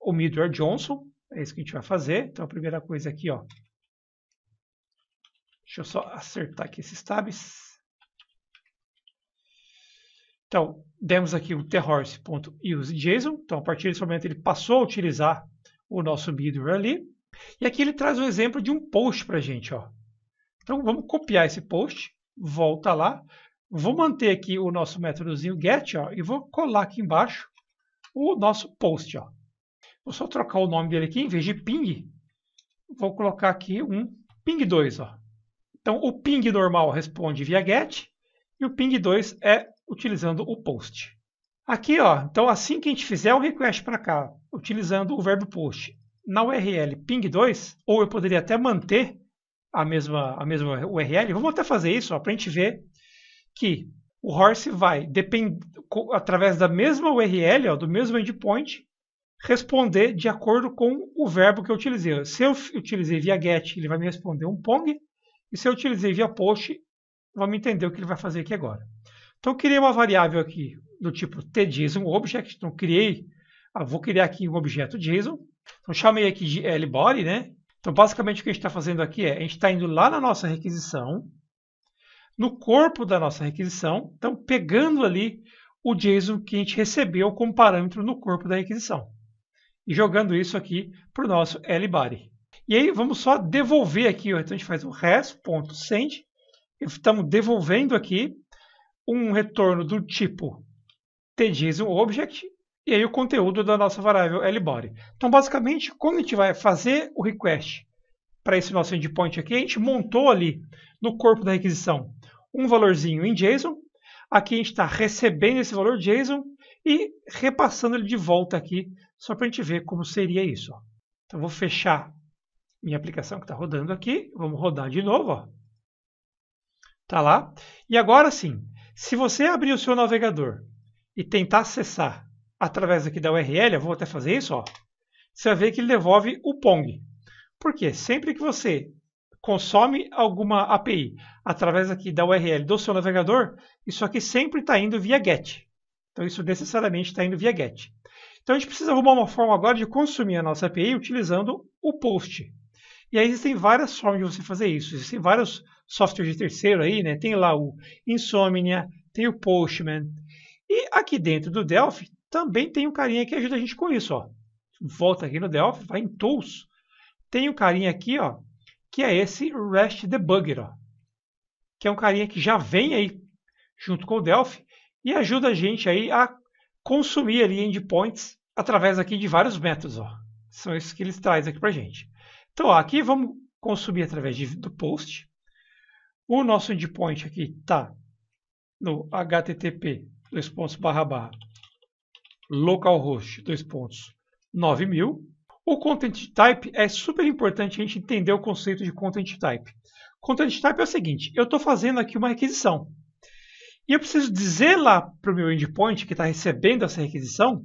o middleware Jhonson. É isso que a gente vai fazer. Então, a primeira coisa aqui, ó. Deixa eu só acertar aqui esses tabs. Então, demos aqui o thorse.useJSON. Então, a partir desse momento, ele passou a utilizar o nosso middleware ali. E aqui ele traz um exemplo de um post para a gente. Ó. Então, vamos copiar esse post. Volta lá. Vou manter aqui o nosso métodozinho get. Ó, e vou colar aqui embaixo o nosso post. Ó. Vou só trocar o nome dele aqui. Em vez de ping, vou colocar aqui um ping 2. Ó. Então, o ping normal responde via get e o ping 2 é utilizando o post. Aqui, ó, então assim que a gente fizer um request para cá, utilizando o verbo post na URL ping 2, ou eu poderia até manter a mesma URL, vamos até fazer isso para a gente ver que o Horse vai, através da mesma URL, ó, do mesmo endpoint, responder de acordo com o verbo que eu utilizei. Se eu utilizei via get, ele vai me responder um pong. E se eu utilizei via post, vamos entender o que ele vai fazer aqui agora. Então, eu criei uma variável aqui do tipo TJSONObject. Então, vou criar aqui um objeto JSON. Então, chamei aqui de lbody, né? Então, basicamente, o que a gente está fazendo aqui é, a gente está indo lá na nossa requisição, no corpo da nossa requisição, então, pegando ali o JSON que a gente recebeu como parâmetro no corpo da requisição. E jogando isso aqui para o nosso lbody. E aí, vamos só devolver aqui. Ó. Então, a gente faz o res.send. Estamos devolvendo aqui um retorno do tipo TJSONObject e aí o conteúdo da nossa variável lbody. Então, basicamente, quando a gente vai fazer o request para esse nosso endpoint aqui, a gente montou ali no corpo da requisição um valorzinho em JSON. Aqui a gente está recebendo esse valor JSON e repassando ele de volta aqui, só para a gente ver como seria isso. Ó. Então, vou fechar minha aplicação que está rodando aqui. Vamos rodar de novo. Está lá. E agora sim, se você abrir o seu navegador e tentar acessar através aqui da URL, eu vou até fazer isso, ó, você vai ver que ele devolve o Pong. Por quê? Sempre que você consome alguma API através aqui da URL do seu navegador, isso aqui sempre está indo via GET. Então, isso necessariamente está indo via GET. Então, a gente precisa arrumar uma forma agora de consumir a nossa API utilizando o POST. E aí existem várias formas de você fazer isso. Existem vários softwares de terceiro aí, né? Tem lá o Insomnia, tem o Postman. E aqui dentro do Delphi também tem um carinha que ajuda a gente com isso, ó. Volta aqui no Delphi, vai em Tools. Tem um carinha aqui, ó, que é esse REST Debugger, ó. Que é um carinha que já vem aí junto com o Delphi e ajuda a gente aí a consumir ali endpoints através aqui de vários métodos, ó. São esses que eles trazem aqui pra gente. Então, ó, aqui vamos consumir através do post. O nosso endpoint aqui está no http://localhost:9000. O content type é super importante a gente entender o conceito de content type. Content type é o seguinte: eu estou fazendo aqui uma requisição e eu preciso dizer lá para o meu endpoint que está recebendo essa requisição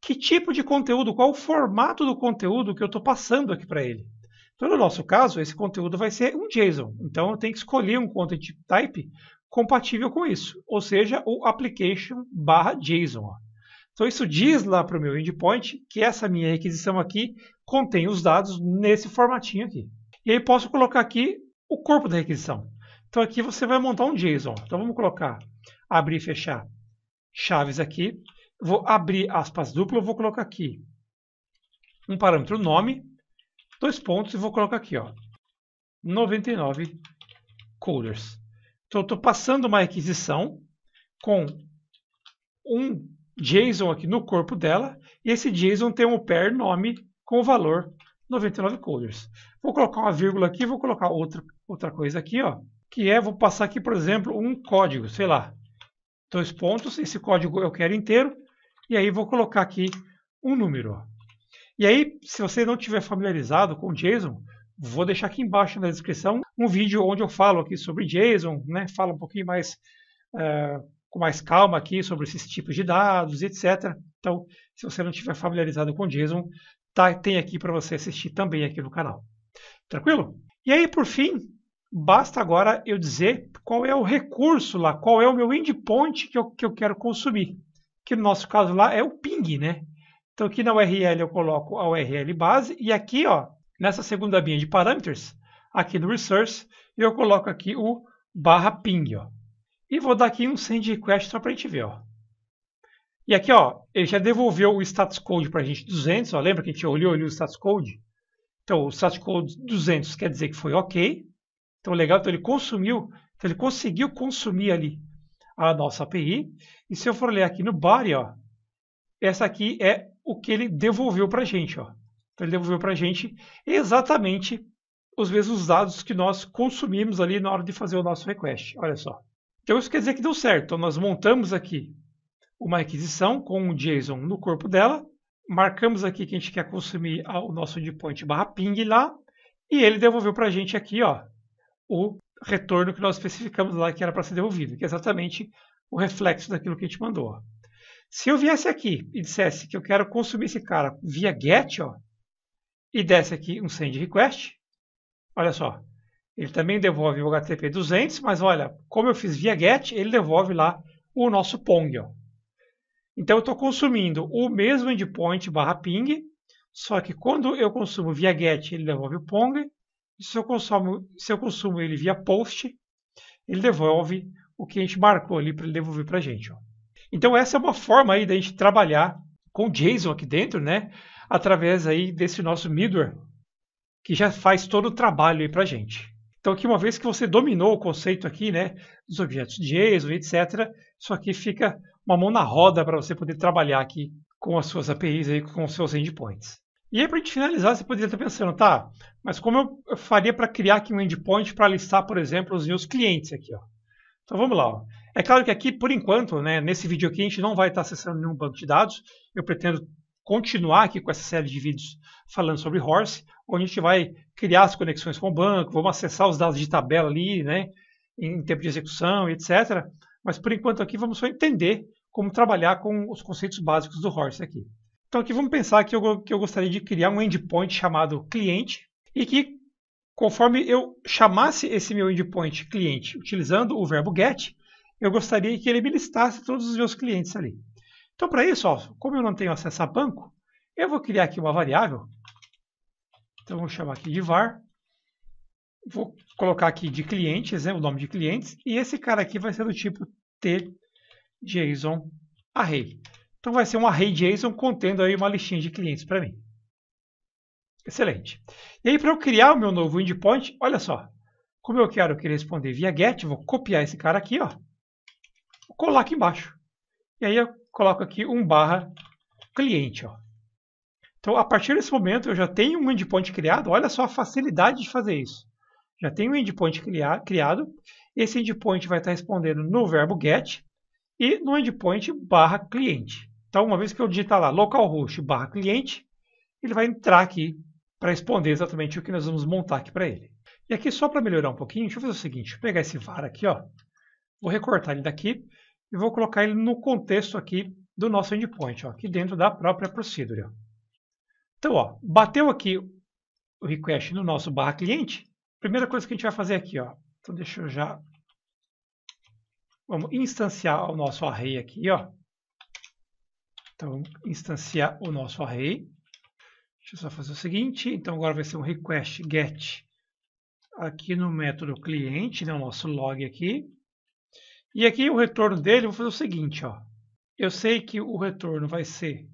que tipo de conteúdo, qual o formato do conteúdo que eu estou passando aqui para ele. Então, no nosso caso, esse conteúdo vai ser um JSON. Então, eu tenho que escolher um content type compatível com isso, ou seja, o application/JSON. Então, isso diz lá para o meu endpoint que essa minha requisição aqui contém os dados nesse formatinho aqui. E aí, posso colocar aqui o corpo da requisição. Então, aqui você vai montar um JSON. Então, vamos colocar, abrir e fechar chaves aqui. Vou abrir aspas duplas, vou colocar aqui um parâmetro nome, 2 pontos, e vou colocar aqui, ó, 99 coders. Então, eu estou passando uma requisição com um JSON aqui no corpo dela, e esse JSON tem um pair nome com o valor 99 coders. Vou colocar uma vírgula aqui, vou colocar outra coisa aqui, ó, que é, vou passar aqui, por exemplo, um código, sei lá, 2 pontos, esse código eu quero inteiro, e aí vou colocar aqui um número, ó. E aí, se você não estiver familiarizado com JSON, vou deixar aqui embaixo na descrição um vídeo onde eu falo aqui sobre JSON, né? Falo um pouquinho mais, com mais calma aqui sobre esses tipos de dados, etc. Então, se você não estiver familiarizado com JSON, tá, tem aqui para você assistir também aqui no canal. Tranquilo? E aí, por fim, basta agora eu dizer qual é o recurso lá, qual é o meu endpoint que eu quero consumir. Que no nosso caso lá é o ping, né? Então, aqui na URL eu coloco a URL base e aqui, ó, nessa segunda linha de parâmetros, aqui no resource, eu coloco aqui o /ping, ó. E vou dar aqui um send request só para a gente ver, ó. E aqui, ó, ele já devolveu o status code para a gente 200, ó. Lembra que a gente olhou o status code? Então, o status code 200 quer dizer que foi ok. Então, legal, então ele consumiu, então ele conseguiu consumir ali a nossa API. E se eu for ler aqui no body, ó, essa aqui é o que ele devolveu para a gente, ó. Então, ele devolveu para a gente exatamente os mesmos dados que nós consumimos ali na hora de fazer o nosso request. Olha só. Então, isso quer dizer que deu certo. Então, nós montamos aqui uma requisição com um JSON no corpo dela, marcamos aqui que a gente quer consumir o nosso endpoint /ping lá, e ele devolveu para a gente aqui, ó, o retorno que nós especificamos lá que era para ser devolvido, que é exatamente o reflexo daquilo que a gente mandou, ó. Se eu viesse aqui e dissesse que eu quero consumir esse cara via GET, ó, e desse aqui um send request, olha só, ele também devolve o HTTP 200, mas olha, como eu fiz via GET, ele devolve lá o nosso PONG, ó. Então, eu estou consumindo o mesmo endpoint /ping, só que quando eu consumo via GET, ele devolve o PONG, e se eu consumo ele via POST, ele devolve o que a gente marcou ali para ele devolver para a gente, ó. Então, essa é uma forma aí da gente trabalhar com JSON aqui dentro, né? Através aí desse nosso middleware, que já faz todo o trabalho aí para a gente. Então, aqui, uma vez que você dominou o conceito aqui, né, dos objetos JSON, etc., isso aqui fica uma mão na roda para você poder trabalhar aqui com as suas APIs, aí, com os seus endpoints. E aí, para a gente finalizar, você poderia estar pensando, tá, mas como eu faria para criar aqui um endpoint para listar, por exemplo, os meus clientes aqui, ó. Então, vamos lá, ó. É claro que aqui, por enquanto, né, nesse vídeo aqui, a gente não vai estar acessando nenhum banco de dados. Eu pretendo continuar aqui com essa série de vídeos falando sobre Horse, onde a gente vai criar as conexões com o banco, vamos acessar os dados de tabela ali, né, em tempo de execução, etc. Mas, por enquanto, aqui vamos só entender como trabalhar com os conceitos básicos do Horse aqui. Então, aqui vamos pensar que eu gostaria de criar um endpoint chamado cliente e que, conforme eu chamasse esse meu endpoint cliente utilizando o verbo get, eu gostaria que ele me listasse todos os meus clientes ali. Então, para isso, ó, como eu não tenho acesso a banco, eu vou criar aqui uma variável. Então, vou chamar aqui de var. Vou colocar aqui de clientes, né, o nome de clientes. E esse cara aqui vai ser do tipo TJSONArray. Então, vai ser um array JSON contendo aí uma listinha de clientes para mim. Excelente. E aí, para eu criar o meu novo endpoint, olha só. Como eu quero que ele responda via get, vou copiar esse cara aqui, ó. Vou colar aqui embaixo. E aí eu coloco aqui um /cliente, ó. Então, a partir desse momento, eu já tenho um endpoint criado. Olha só a facilidade de fazer isso. já tem um endpoint criado. Esse endpoint vai estar respondendo no verbo get e no endpoint barra cliente. Então, uma vez que eu digitar lá localhost barra cliente, ele vai entrar aqui para responder exatamente o que nós vamos montar aqui para ele. E aqui, só para melhorar um pouquinho, deixa eu fazer o seguinte, vou pegar esse var aqui, ó, vou recortar ele daqui e vou colocar ele no contexto aqui do nosso endpoint, ó, aqui dentro da própria procedure. Ó. Então, ó, bateu aqui o request no nosso barra cliente, primeira coisa que a gente vai fazer aqui, ó, então deixa eu já, vamos instanciar o nosso array aqui, ó. Então, instanciar o nosso array. Deixa eu só fazer o seguinte, então agora vai ser um request get aqui no método cliente, né, o nosso log aqui. E aqui o retorno dele, eu vou fazer o seguinte, ó. Eu sei que o retorno vai ser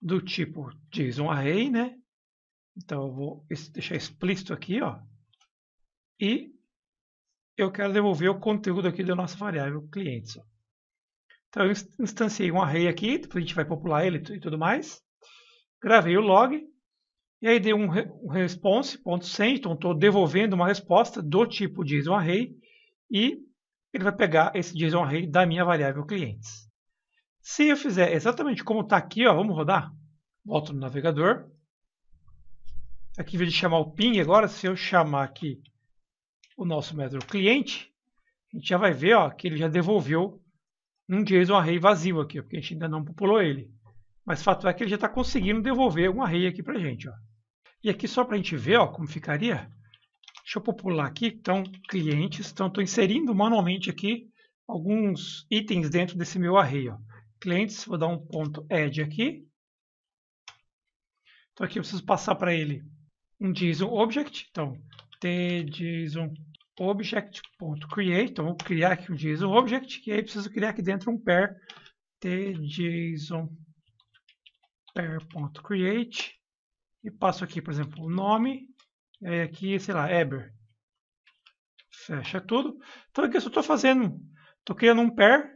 do tipo JSON array, né? Então eu vou deixar explícito aqui, ó. E eu quero devolver o conteúdo aqui da nossa variável clientes. Então eu instanciei um array aqui, depois a gente vai popular ele e tudo mais. Gravei o log, e aí dei um response.send, então estou devolvendo uma resposta do tipo JSON array, e ele vai pegar esse JSON array da minha variável clientes. Se eu fizer exatamente como está aqui, ó, vamos rodar, volto no navegador, aqui em vez de chamar o ping agora, se eu chamar aqui o nosso método cliente, a gente já vai ver, ó, que ele já devolveu um JSON array vazio aqui, ó, porque a gente ainda não populou ele. Mas o fato é que ele já está conseguindo devolver um array aqui para a gente. Ó. E aqui só para a gente ver, ó, como ficaria, deixa eu popular aqui, então clientes, então estou inserindo manualmente aqui alguns itens dentro desse meu array. Ó. Clientes, vou dar um ponto add aqui. Então aqui eu preciso passar para ele um JSONObject, então TJSONObject.create, então vou criar aqui um JSONObject, e aí preciso criar aqui dentro um pair TJSON pair.create e passo aqui, por exemplo, o nome, e aí aqui, sei lá, Éber. Fecha tudo. Então aqui eu só estou fazendo, estou criando um pair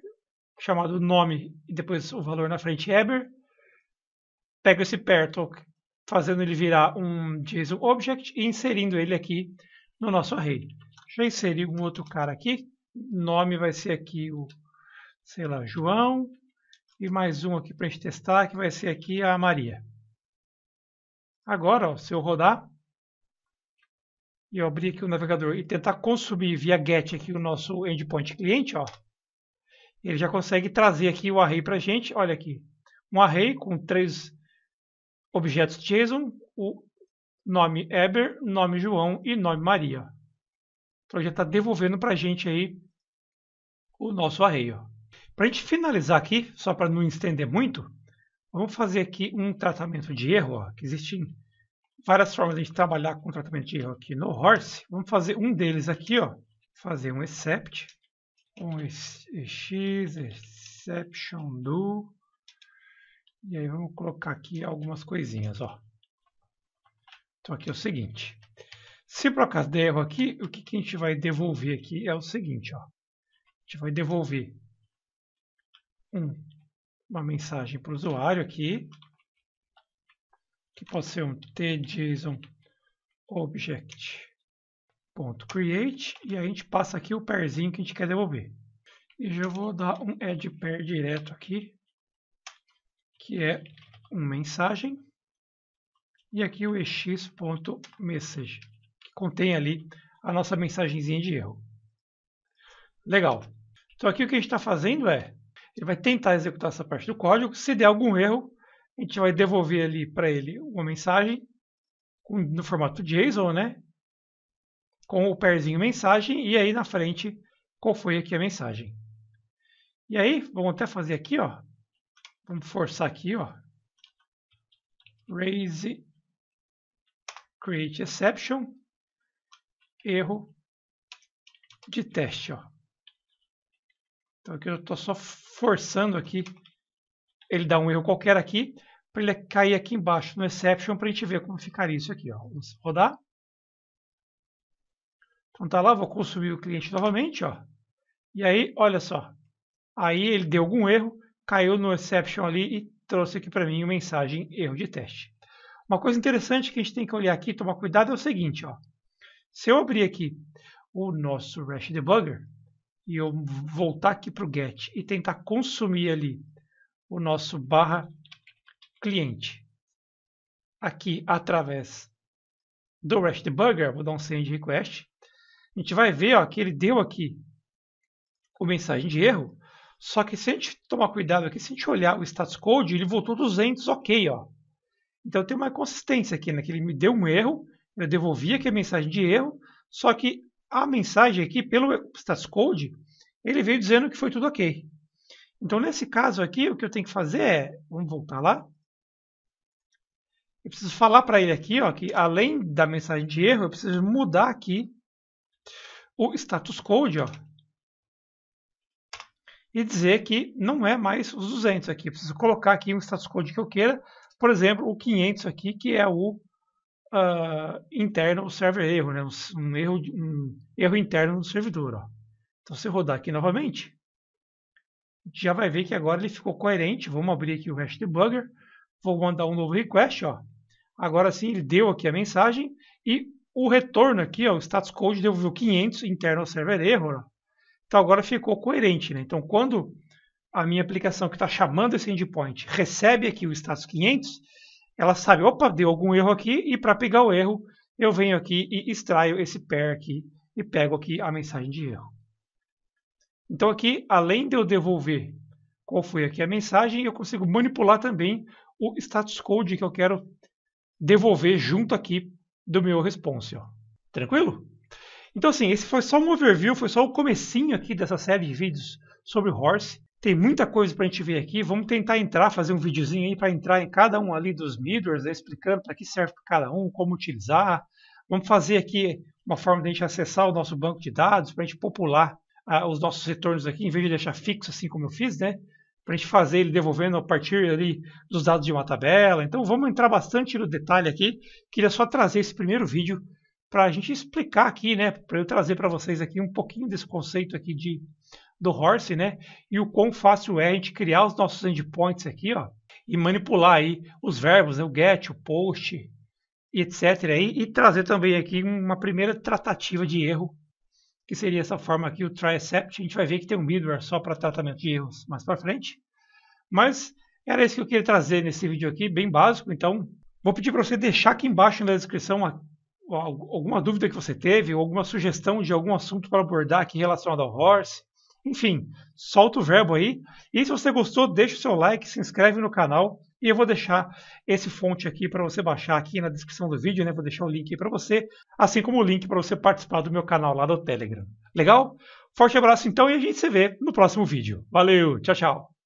chamado nome e depois o valor na frente Éber. Pego esse pair, estou fazendo ele virar um JSON object e inserindo ele aqui no nosso array. Já inseri um outro cara aqui, nome vai ser aqui o, sei lá, João. E mais um aqui para a gente testar, que vai ser aqui a Maria. Agora, ó, se eu rodar e eu abrir aqui o navegador e tentar consumir via GET aqui o nosso endpoint cliente, ó, ele já consegue trazer aqui o array para a gente. Olha aqui, um array com 3 objetos JSON, o nome Éber, nome João e nome Maria. Então, já está devolvendo para a gente aí o nosso array, ó. Para a gente finalizar aqui, só para não estender muito, vamos fazer aqui um tratamento de erro, ó, que existem várias formas de a gente trabalhar com tratamento de erro aqui no Horse. Vamos fazer um deles aqui, ó, fazer um except, um ex, exception do, e aí vamos colocar aqui algumas coisinhas, ó. Então aqui é o seguinte, se por acaso der erro aqui, o que a gente vai devolver aqui é o seguinte, ó, a gente vai devolver uma mensagem para o usuário aqui, que pode ser um tjsonObject.create, e a gente passa aqui o pairzinho que a gente quer devolver. E já vou dar um add pair direto aqui, que é uma mensagem, e aqui o ex.message, que contém ali a nossa mensagenzinha de erro. Legal. Então aqui o que a gente está fazendo é, ele vai tentar executar essa parte do código. Se der algum erro, a gente vai devolver ali para ele uma mensagem no formato JSON, né? Com o pairzinho mensagem. E aí na frente, qual foi aqui a mensagem. E aí, vamos até fazer aqui, ó. Vamos forçar aqui, ó. Raise create exception. Erro de teste, ó. Então aqui eu estou só forçando aqui, ele dá um erro qualquer aqui, para ele cair aqui embaixo no exception, para a gente ver como ficaria isso aqui. Ó. Vamos rodar. Então tá lá, vou consumir o cliente novamente. Ó. E aí, olha só, aí ele deu algum erro, caiu no exception ali e trouxe aqui para mim uma mensagem erro de teste. Uma coisa interessante que a gente tem que olhar aqui, tomar cuidado, é o seguinte, ó. Se eu abrir aqui o nosso REST Debugger e eu voltar aqui para o GET e tentar consumir ali o nosso barra cliente aqui através do REST Debugger, vou dar um send request, a gente vai ver ó, que ele deu aqui o mensagem de erro, só que se a gente tomar cuidado aqui, se a gente olhar o status code, ele voltou 200, ok. Ó. Então tem uma consistência aqui, né? Que ele me deu um erro, eu devolvi aqui a mensagem de erro, só que a mensagem aqui, pelo status code, ele veio dizendo que foi tudo ok. Então nesse caso aqui, o que eu tenho que fazer é, vamos voltar lá, eu preciso falar para ele aqui, ó, que além da mensagem de erro, eu preciso mudar aqui o status code, ó, e dizer que não é mais os 200 aqui. Eu preciso colocar aqui um status code que eu queira, por exemplo, o 500 aqui, que é o interno, o server erro, né? um erro interno no servidor. Ó. Então, se eu rodar aqui novamente, a gente já vai ver que agora ele ficou coerente. Vamos abrir aqui o REST Debugger, vou mandar um novo request. Ó. Agora sim, ele deu aqui a mensagem e o retorno aqui, ó, o status code deu 500 interno ao server erro. Ó. Então agora ficou coerente, né? Então quando a minha aplicação que está chamando esse endpoint recebe aqui o status 500, ela sabe, opa, deu algum erro aqui, e para pegar o erro, eu venho aqui e extraio esse pair aqui e pego aqui a mensagem de erro. Então aqui, além de eu devolver qual foi aqui a mensagem, eu consigo manipular também o status code que eu quero devolver junto aqui do meu response. Ó. Tranquilo? Então assim, esse foi só um overview, foi só o comecinho aqui dessa série de vídeos sobre Horse. Tem muita coisa para a gente ver aqui, vamos tentar entrar, fazer um videozinho aí para entrar em cada um ali dos middlewares, né, explicando para que serve para cada um, como utilizar. Vamos fazer aqui uma forma de a gente acessar o nosso banco de dados, para a gente popular os nossos retornos aqui, em vez de deixar fixo assim como eu fiz, né? Para a gente fazer ele devolvendo a partir ali dos dados de uma tabela. Então vamos entrar bastante no detalhe aqui, queria só trazer esse primeiro vídeo para a gente explicar aqui, né? Para eu trazer para vocês aqui um pouquinho desse conceito aqui do Horse, né? E o quão fácil é a gente criar os nossos endpoints aqui, ó, e manipular aí os verbos, né? O get, o post, e etc. E trazer também aqui uma primeira tratativa de erro, que seria essa forma aqui, o try except. A gente vai ver que tem um middleware só para tratamento de erros mais para frente. Mas era isso que eu queria trazer nesse vídeo aqui, bem básico. Então, vou pedir para você deixar aqui embaixo na descrição alguma dúvida que você teve, ou alguma sugestão de algum assunto para abordar aqui relacionado ao Horse. Enfim, solta o verbo aí. E se você gostou, deixa o seu like, se inscreve no canal. E eu vou deixar esse fonte aqui para você baixar aqui na descrição do vídeo, né? Vou deixar o link para você, assim como o link para você participar do meu canal lá do Telegram. Legal? Forte abraço então e a gente se vê no próximo vídeo. Valeu, tchau, tchau!